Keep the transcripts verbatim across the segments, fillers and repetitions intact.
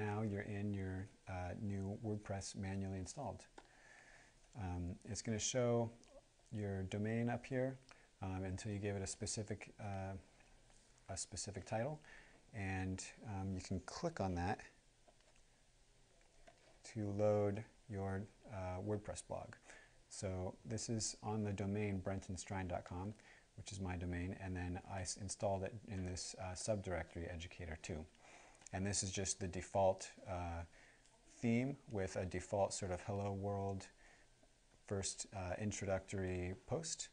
now you're in your uh, new WordPress manually installed. Um, it's going to show your domain up here um, until you give it a specific uh, a specific title, and um, you can click on that to load your uh, WordPress blog. So this is on the domain Brenton Strine dot com, which is my domain, and then I installed it in this uh, subdirectory Educator two. And this is just the default uh, theme with a default sort of hello world first uh, introductory post.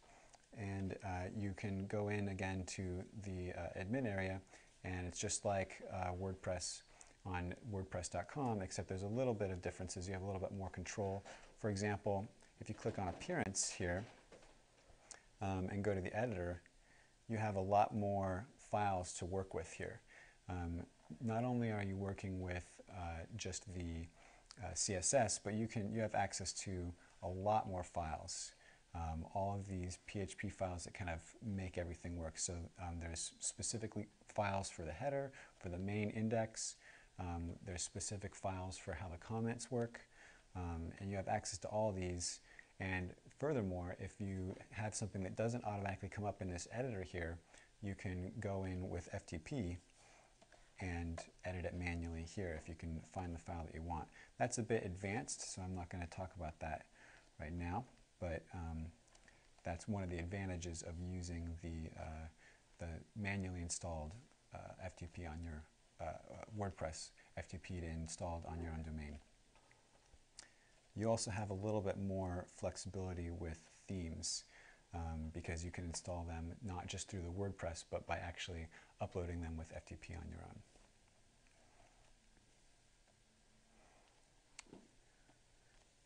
And uh, you can go in again to the uh, admin area, and it's just like uh, WordPress on WordPress dot com, except there's a little bit of differences. You have a little bit more control. For example, if you click on appearance here um, and go to the editor, you have a lot more files to work with here. Um, not only are you working with uh, just the uh, C S S, but you can you have access to a lot more files. Um, all of these P H P files that kind of make everything work. So um, there's specifically files for the header, for the main index. Um, there's specific files for how the comments work. Um, and you have access to all these. And furthermore, if you have something that doesn't automatically come up in this editor here, you can go in with F T P and edit it manually here if you can find the file that you want. That's a bit advanced, so I'm not going to talk about that right now, but um, that's one of the advantages of using the, uh, the manually installed uh, F T P on your uh, uh, WordPress F T P to installed on your own domain. You also have a little bit more flexibility with themes um, because you can install them not just through the WordPress, but by actually uploading them with F T P on your own.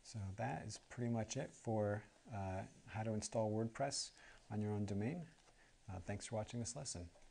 So that is pretty much it for uh, how to install WordPress on your own domain. Uh, thanks for watching this lesson.